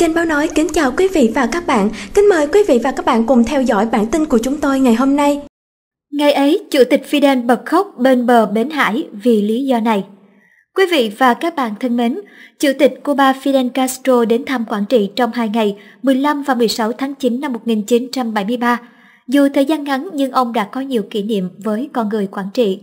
Kênh Báo Nói kính chào quý vị và các bạn. Kính mời quý vị và các bạn cùng theo dõi bản tin của chúng tôi ngày hôm nay. Ngày ấy, Chủ tịch Fidel bật khóc bên bờ Bến Hải vì lý do này. Quý vị và các bạn thân mến, Chủ tịch Cuba Fidel Castro đến thăm Quảng Trị trong 2 ngày, 15 và 16 tháng 9 năm 1973. Dù thời gian ngắn nhưng ông đã có nhiều kỷ niệm với con người Quảng Trị.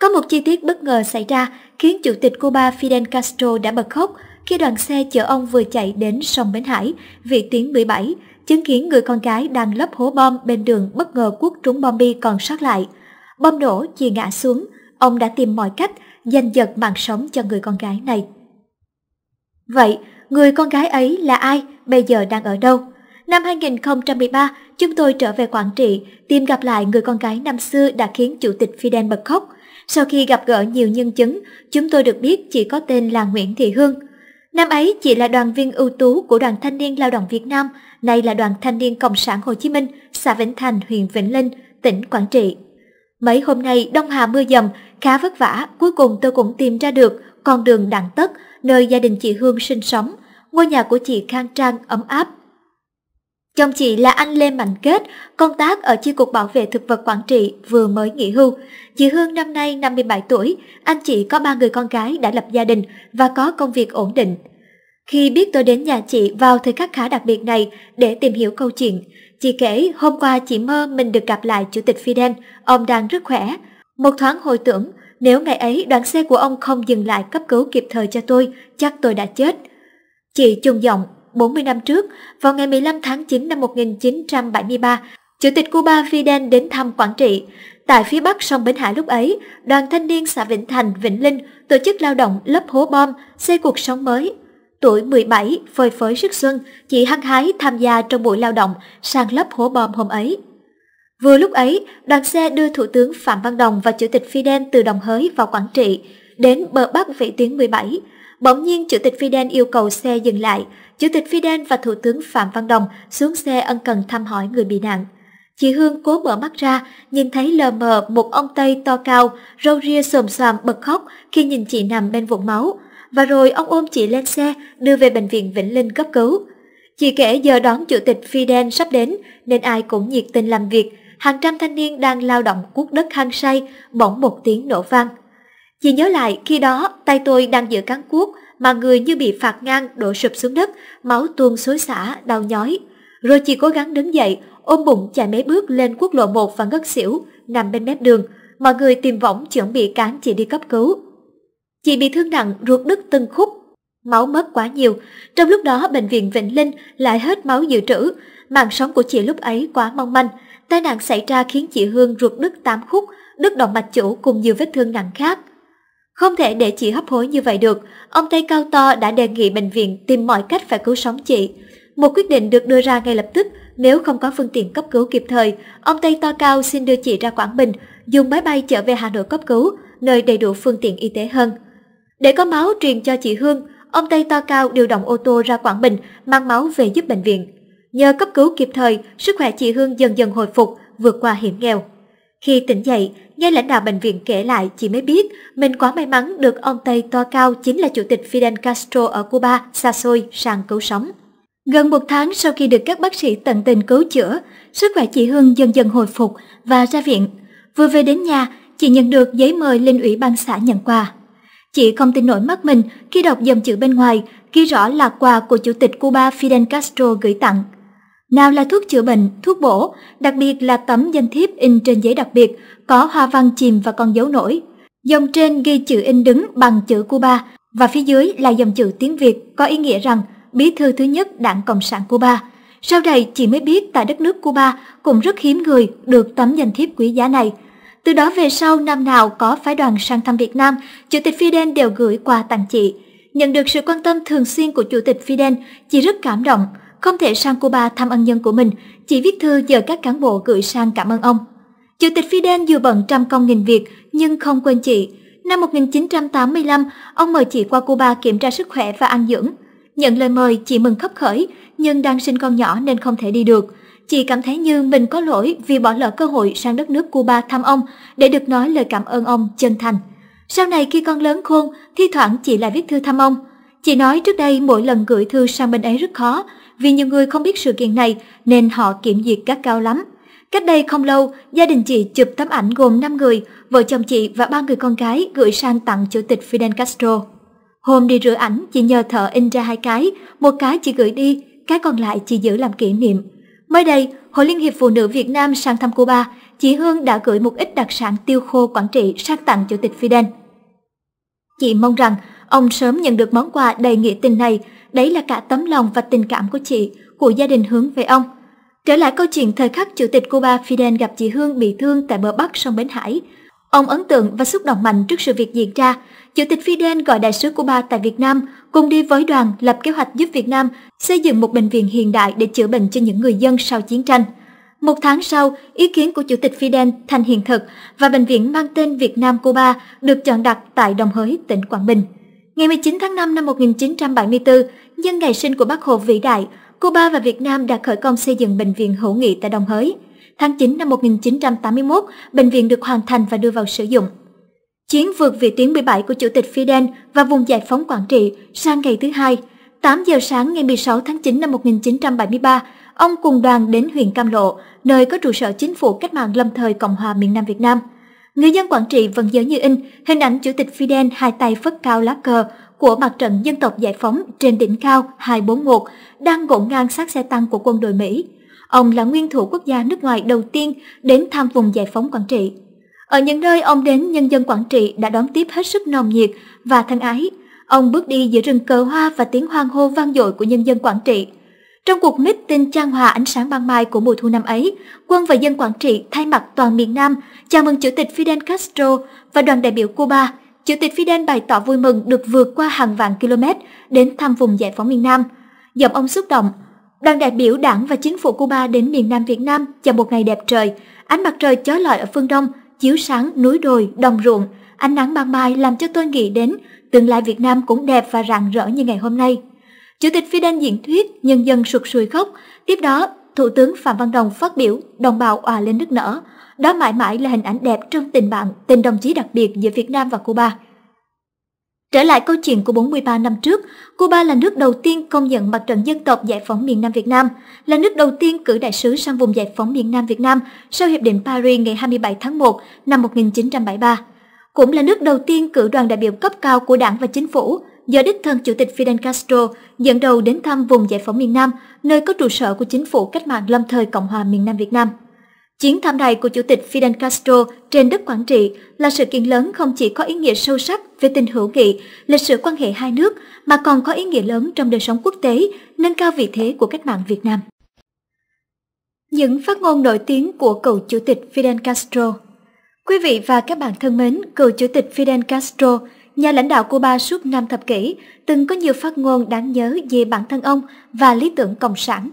Có một chi tiết bất ngờ xảy ra khiến Chủ tịch Cuba Fidel Castro đã bật khóc khi đoàn xe chở ông vừa chạy đến sông Bến Hải, vị tuyến 17, chứng kiến người con gái đang lấp hố bom bên đường bất ngờ quất trúng bom bi còn sót lại. Bom nổ, chị ngã xuống, ông đã tìm mọi cách giành giật mạng sống cho người con gái này. Vậy, người con gái ấy là ai, bây giờ đang ở đâu? Năm 2013, chúng tôi trở về Quảng Trị, tìm gặp lại người con gái năm xưa đã khiến Chủ tịch Fidel bật khóc. Sau khi gặp gỡ nhiều nhân chứng, chúng tôi được biết chị có tên là Nguyễn Thị Hương. Năm ấy, chị là đoàn viên ưu tú của Đoàn Thanh niên Lao động Việt Nam, nay là Đoàn Thanh niên Cộng sản Hồ Chí Minh, xã Vĩnh Thành, huyện Vĩnh Linh, tỉnh Quảng Trị. Mấy hôm nay, đông hà mưa dầm, khá vất vả, cuối cùng tôi cũng tìm ra được con đường Đặng Tất, nơi gia đình chị Hương sinh sống. Ngôi nhà của chị khang trang, ấm áp. Chồng chị là anh Lê Mạnh Kết, công tác ở Chi cục Bảo vệ Thực vật Quảng Trị, vừa mới nghỉ hưu. Chị Hương năm nay 57 tuổi, anh chị có 3 người con gái đã lập gia đình và có công việc ổn định. Khi biết tôi đến nhà chị vào thời khắc khá đặc biệt này để tìm hiểu câu chuyện, chị kể hôm qua chị mơ mình được gặp lại Chủ tịch Fidel, ông đang rất khỏe. Một thoáng hồi tưởng, nếu ngày ấy đoàn xe của ông không dừng lại cấp cứu kịp thời cho tôi, chắc tôi đã chết. Chị chung giọng, 40 năm trước, vào ngày 15 tháng 9 năm 1973, Chủ tịch Cuba Fidel đến thăm Quảng Trị. Tại phía bắc sông Bến Hải lúc ấy, Đoàn Thanh niên xã Vĩnh Thành, Vĩnh Linh tổ chức lao động lấp hố bom, xây cuộc sống mới. Tuổi 17, phơi phới sức xuân, chị hăng hái tham gia trong buổi lao động sang lấp hố bom hôm ấy. Vừa lúc ấy, đoàn xe đưa Thủ tướng Phạm Văn Đồng và Chủ tịch Fidel từ Đồng Hới vào Quảng Trị, đến bờ bắc vĩ tuyến 17. Bỗng nhiên, Chủ tịch Fidel yêu cầu xe dừng lại. Chủ tịch Fidel và Thủ tướng Phạm Văn Đồng xuống xe ân cần thăm hỏi người bị nạn. Chị Hương cố mở mắt ra, nhìn thấy lờ mờ một ông Tây to cao, râu ria xồm xoàm bật khóc khi nhìn chị nằm bên vũng máu. Và rồi ông ôm chị lên xe, đưa về bệnh viện Vĩnh Linh cấp cứu. Chị kể giờ đón Chủ tịch Fidel sắp đến, nên ai cũng nhiệt tình làm việc. Hàng trăm thanh niên đang lao động cuốc đất hăng say, bỗng một tiếng nổ vang. Chị nhớ lại khi đó tay tôi đang giữ cán cuốc mà người như bị phạt ngang đổ sụp xuống đất, máu tuôn xối xả, đau nhói. Rồi chị cố gắng đứng dậy, ôm bụng chạy mấy bước lên quốc lộ 1 và ngất xỉu, nằm bên mép đường. Mọi người tìm võng chuẩn bị cán chị đi cấp cứu. Chị bị thương nặng, ruột đứt từng khúc, máu mất quá nhiều. Trong lúc đó bệnh viện Vĩnh Linh lại hết máu dự trữ. Mạng sống của chị lúc ấy quá mong manh. Tai nạn xảy ra khiến chị Hương ruột đứt 8 khúc, đứt động mạch chủ cùng nhiều vết thương nặng khác. Không thể để chị hấp hối như vậy được, ông Tây cao to đã đề nghị bệnh viện tìm mọi cách phải cứu sống chị. Một quyết định được đưa ra ngay lập tức, nếu không có phương tiện cấp cứu kịp thời, ông Tây to cao xin đưa chị ra Quảng Bình, dùng máy bay chở về Hà Nội cấp cứu, nơi đầy đủ phương tiện y tế hơn. Để có máu truyền cho chị Hương, ông Tây to cao điều động ô tô ra Quảng Bình, mang máu về giúp bệnh viện. Nhờ cấp cứu kịp thời, sức khỏe chị Hương dần dần hồi phục, vượt qua hiểm nghèo. Khi tỉnh dậy, nghe lãnh đạo bệnh viện kể lại chị mới biết mình quá may mắn được ông Tây to cao chính là Chủ tịch Fidel Castro ở Cuba xa xôi sang cứu sống. Gần một tháng sau khi được các bác sĩ tận tình cứu chữa, sức khỏe chị Hương dần dần hồi phục và ra viện. Vừa về đến nhà, chị nhận được giấy mời lên Ủy ban xã nhận quà. Chị không tin nổi mắt mình khi đọc dòng chữ bên ngoài, ghi rõ là quà của Chủ tịch Cuba Fidel Castro gửi tặng. Nào là thuốc chữa bệnh, thuốc bổ, đặc biệt là tấm danh thiếp in trên giấy đặc biệt, có hoa văn chìm và con dấu nổi. Dòng trên ghi chữ in đứng bằng chữ Cuba và phía dưới là dòng chữ tiếng Việt có ý nghĩa rằng Bí thư thứ nhất Đảng Cộng sản Cuba. Sau đây chị mới biết tại đất nước Cuba cũng rất hiếm người được tấm danh thiếp quý giá này. Từ đó về sau năm nào có phái đoàn sang thăm Việt Nam, Chủ tịch Fidel đều gửi quà tặng chị. Nhận được sự quan tâm thường xuyên của Chủ tịch Fidel, chị rất cảm động. Không thể sang Cuba thăm ân nhân của mình, chị viết thư nhờ các cán bộ gửi sang cảm ơn ông. Chủ tịch Fidel dù bận trăm công nghìn việc nhưng không quên chị. Năm 1985, ông mời chị qua Cuba kiểm tra sức khỏe và ăn dưỡng. Nhận lời mời, chị mừng khấp khởi nhưng đang sinh con nhỏ nên không thể đi được. Chị cảm thấy như mình có lỗi vì bỏ lỡ cơ hội sang đất nước Cuba thăm ông để được nói lời cảm ơn ông chân thành. Sau này khi con lớn khôn, thi thoảng chị lại viết thư thăm ông. Chị nói trước đây mỗi lần gửi thư sang bên ấy rất khó, vì nhiều người không biết sự kiện này nên họ kiểm duyệt gắt cao lắm. Cách đây không lâu, gia đình chị chụp tấm ảnh gồm 5 người, vợ chồng chị và 3 người con cái gửi sang tặng Chủ tịch Fidel Castro. Hôm đi rửa ảnh, chị nhờ thợ in ra 2 cái, một cái chị gửi đi, cái còn lại chị giữ làm kỷ niệm. Mới đây, Hội Liên hiệp Phụ nữ Việt Nam sang thăm Cuba, chị Hương đã gửi một ít đặc sản tiêu khô Quảng Trị sang tặng Chủ tịch Fidel. Chị mong rằng ông sớm nhận được món quà đầy nghĩa tình này, đấy là cả tấm lòng và tình cảm của chị, của gia đình hướng về ông. Trở lại câu chuyện thời khắc Chủ tịch Cuba Fidel gặp chị Hương bị thương tại bờ bắc sông Bến Hải. Ông ấn tượng và xúc động mạnh trước sự việc diễn ra. Chủ tịch Fidel gọi đại sứ Cuba tại Việt Nam cùng đi với đoàn lập kế hoạch giúp Việt Nam xây dựng một bệnh viện hiện đại để chữa bệnh cho những người dân sau chiến tranh. Một tháng sau, ý kiến của Chủ tịch Fidel thành hiện thực và bệnh viện mang tên Việt Nam-Cuba được chọn đặt tại Đồng Hới, tỉnh Quảng Bình. Ngày 19 tháng 5 năm 1974, nhân ngày sinh của Bác Hồ vĩ đại, Cuba và Việt Nam đã khởi công xây dựng bệnh viện hữu nghị tại Đồng Hới. Tháng 9 năm 1981, bệnh viện được hoàn thành và đưa vào sử dụng. Chuyến vượt vĩ tuyến 17 của Chủ tịch Fidel và vùng giải phóng Quảng Trị sang ngày thứ hai, 8 giờ sáng ngày 16 tháng 9 năm 1973, ông cùng đoàn đến huyện Cam Lộ, nơi có trụ sở Chính phủ Cách mạng Lâm thời Cộng hòa miền Nam Việt Nam. Người dân Quảng Trị vẫn nhớ như in hình ảnh Chủ tịch Fidel hai tay phất cao lá cờ của Mặt trận Dân tộc Giải phóng trên đỉnh cao 241 đang ngổn ngang sát xe tăng của quân đội Mỹ. Ông là nguyên thủ quốc gia nước ngoài đầu tiên đến thăm vùng giải phóng Quảng Trị. Ở những nơi ông đến, nhân dân Quảng Trị đã đón tiếp hết sức nồng nhiệt và thân ái. Ông bước đi giữa rừng cờ hoa và tiếng hoan hô vang dội của nhân dân Quảng Trị. Trong cuộc meeting chan hòa ánh sáng ban mai của mùa thu năm ấy, quân và dân Quảng Trị thay mặt toàn miền Nam chào mừng Chủ tịch Fidel Castro và đoàn đại biểu Cuba. Chủ tịch Fidel bày tỏ vui mừng được vượt qua hàng vạn km đến thăm vùng giải phóng miền Nam. Giọng ông xúc động. Đoàn đại biểu Đảng và Chính phủ Cuba đến miền Nam Việt Nam chào một ngày đẹp trời. Ánh mặt trời chói lọi ở phương Đông, chiếu sáng núi đồi, đồng ruộng. Ánh nắng ban mai làm cho tôi nghĩ đến tương lai Việt Nam cũng đẹp và rạng rỡ như ngày hôm nay. Chủ tịch Fidel diễn thuyết, nhân dân sụt sùi khóc. Tiếp đó, Thủ tướng Phạm Văn Đồng phát biểu, đồng bào òa lên nức nở. Đó mãi mãi là hình ảnh đẹp trong tình bạn, tình đồng chí đặc biệt giữa Việt Nam và Cuba. Trở lại câu chuyện của 43 năm trước, Cuba là nước đầu tiên công nhận Mặt trận Dân tộc Giải phóng miền Nam Việt Nam, là nước đầu tiên cử đại sứ sang vùng giải phóng miền Nam Việt Nam sau Hiệp định Paris ngày 27 tháng 1 năm 1973. Cũng là nước đầu tiên cử đoàn đại biểu cấp cao của Đảng và Chính phủ, do đích thân Chủ tịch Fidel Castro dẫn đầu đến thăm vùng giải phóng miền Nam, nơi có trụ sở của Chính phủ Cách mạng Lâm thời Cộng hòa miền Nam Việt Nam. Chuyến thăm này của Chủ tịch Fidel Castro trên đất Quảng Trị là sự kiện lớn không chỉ có ý nghĩa sâu sắc về tình hữu nghị, lịch sử quan hệ hai nước mà còn có ý nghĩa lớn trong đời sống quốc tế, nâng cao vị thế của cách mạng Việt Nam. Những phát ngôn nổi tiếng của cựu Chủ tịch Fidel Castro. Quý vị và các bạn thân mến, cựu Chủ tịch Fidel Castro, nhà lãnh đạo Cuba suốt 5 thập kỷ, từng có nhiều phát ngôn đáng nhớ về bản thân ông và lý tưởng cộng sản.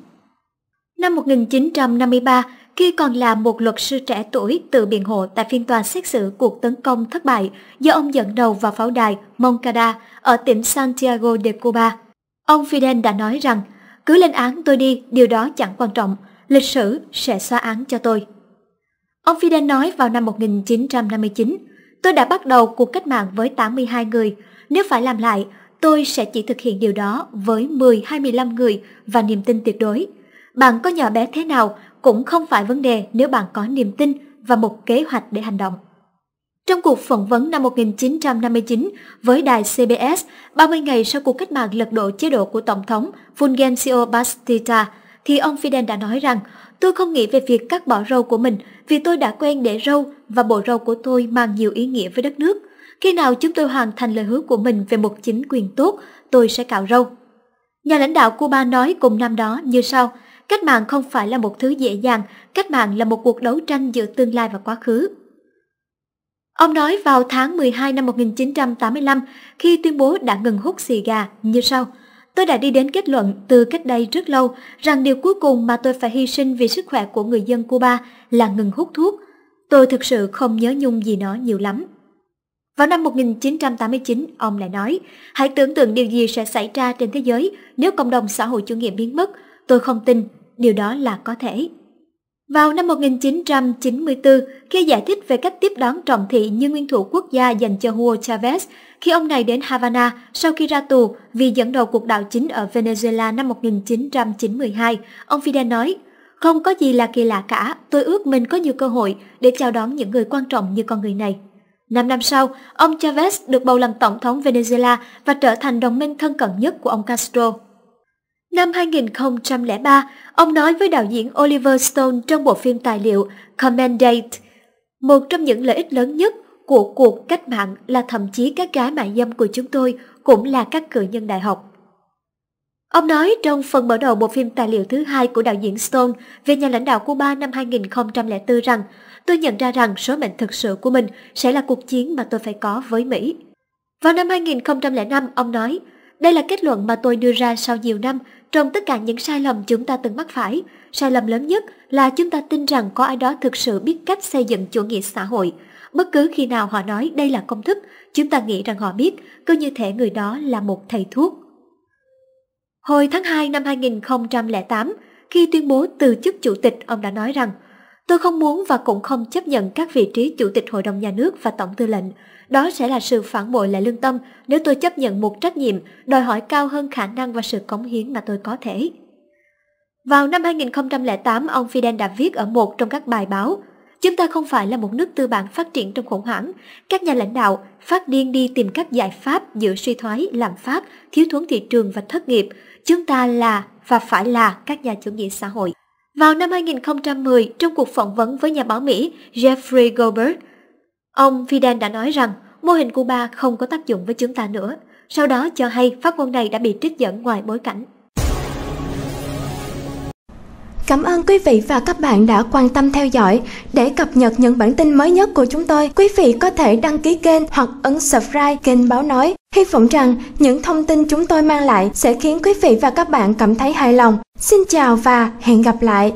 Năm 1953, khi còn là một luật sư trẻ tuổi tự biện hộ tại phiên tòa xét xử cuộc tấn công thất bại do ông dẫn đầu vào pháo đài Moncada ở tỉnh Santiago de Cuba, ông Fidel đã nói rằng, cứ lên án tôi đi, điều đó chẳng quan trọng, lịch sử sẽ xóa án cho tôi. Ông Fidel nói vào năm 1959, tôi đã bắt đầu cuộc cách mạng với 82 người, nếu phải làm lại, tôi sẽ chỉ thực hiện điều đó với 10-25 người và niềm tin tuyệt đối. Bạn có nhỏ bé thế nào cũng không phải vấn đề nếu bạn có niềm tin và một kế hoạch để hành động. Trong cuộc phỏng vấn năm 1959 với đài CBS, 30 ngày sau cuộc cách mạng lật đổ chế độ của Tổng thống Fulgencio Batista, thì ông Fidel đã nói rằng, tôi không nghĩ về việc cắt bỏ râu của mình vì tôi đã quen để râu và bộ râu của tôi mang nhiều ý nghĩa với đất nước. Khi nào chúng tôi hoàn thành lời hứa của mình về một chính quyền tốt, tôi sẽ cạo râu. Nhà lãnh đạo Cuba nói cùng năm đó như sau, cách mạng không phải là một thứ dễ dàng, cách mạng là một cuộc đấu tranh giữa tương lai và quá khứ. Ông nói vào tháng 12 năm 1985 khi tuyên bố đã ngừng hút xì gà như sau, tôi đã đi đến kết luận từ cách đây rất lâu rằng điều cuối cùng mà tôi phải hy sinh vì sức khỏe của người dân Cuba là ngừng hút thuốc. Tôi thực sự không nhớ nhung gì nó nhiều lắm. Vào năm 1989, ông lại nói, hãy tưởng tượng điều gì sẽ xảy ra trên thế giới nếu cộng đồng xã hội chủ nghĩa biến mất. Tôi không tin, điều đó là có thể. Vào năm 1994, khi giải thích về cách tiếp đón trọng thị như nguyên thủ quốc gia dành cho Hugo Chavez, khi ông này đến Havana sau khi ra tù vì dẫn đầu cuộc đảo chính ở Venezuela năm 1992, ông Fidel nói, "Không có gì là kỳ lạ cả, tôi ước mình có nhiều cơ hội để chào đón những người quan trọng như con người này." 5 năm sau, ông Chavez được bầu làm tổng thống Venezuela và trở thành đồng minh thân cận nhất của ông Castro. Năm 2003, ông nói với đạo diễn Oliver Stone trong bộ phim tài liệu Commendate, "Một trong những lợi ích lớn nhất của cuộc cách mạng là thậm chí các gái mại dâm của chúng tôi cũng là các cử nhân đại học." Ông nói trong phần mở đầu bộ phim tài liệu thứ hai của đạo diễn Stone về nhà lãnh đạo Cuba năm 2004 rằng, "Tôi nhận ra rằng số mệnh thực sự của mình sẽ là cuộc chiến mà tôi phải có với Mỹ." Vào năm 2005, ông nói, "Đây là kết luận mà tôi đưa ra sau nhiều năm trong tất cả những sai lầm chúng ta từng mắc phải. Sai lầm lớn nhất là chúng ta tin rằng có ai đó thực sự biết cách xây dựng chủ nghĩa xã hội. Bất cứ khi nào họ nói đây là công thức, chúng ta nghĩ rằng họ biết, cứ như thể người đó là một thầy thuốc." Hồi tháng 2 năm 2008, khi tuyên bố từ chức chủ tịch, ông đã nói rằng, "Tôi không muốn và cũng không chấp nhận các vị trí chủ tịch Hội đồng Nhà nước và Tổng tư lệnh. Đó sẽ là sự phản bội lại lương tâm nếu tôi chấp nhận một trách nhiệm đòi hỏi cao hơn khả năng và sự cống hiến mà tôi có thể." Vào năm 2008, ông Fidel đã viết ở một trong các bài báo, "Chúng ta không phải là một nước tư bản phát triển trong khủng hoảng. Các nhà lãnh đạo phát điên đi tìm các giải pháp giữa suy thoái, lạm phát, thiếu thốn thị trường và thất nghiệp. Chúng ta là và phải là các nhà chủ nghĩa xã hội." Vào năm 2010, trong cuộc phỏng vấn với nhà báo Mỹ Jeffrey Goldberg, ông Fidel đã nói rằng mô hình Cuba không có tác dụng với chúng ta nữa, sau đó cho hay phát ngôn này đã bị trích dẫn ngoài bối cảnh. Cảm ơn quý vị và các bạn đã quan tâm theo dõi. Để cập nhật những bản tin mới nhất của chúng tôi, quý vị có thể đăng ký kênh hoặc ấn subscribe kênh Báo Nói. Hy vọng rằng những thông tin chúng tôi mang lại sẽ khiến quý vị và các bạn cảm thấy hài lòng. Xin chào và hẹn gặp lại!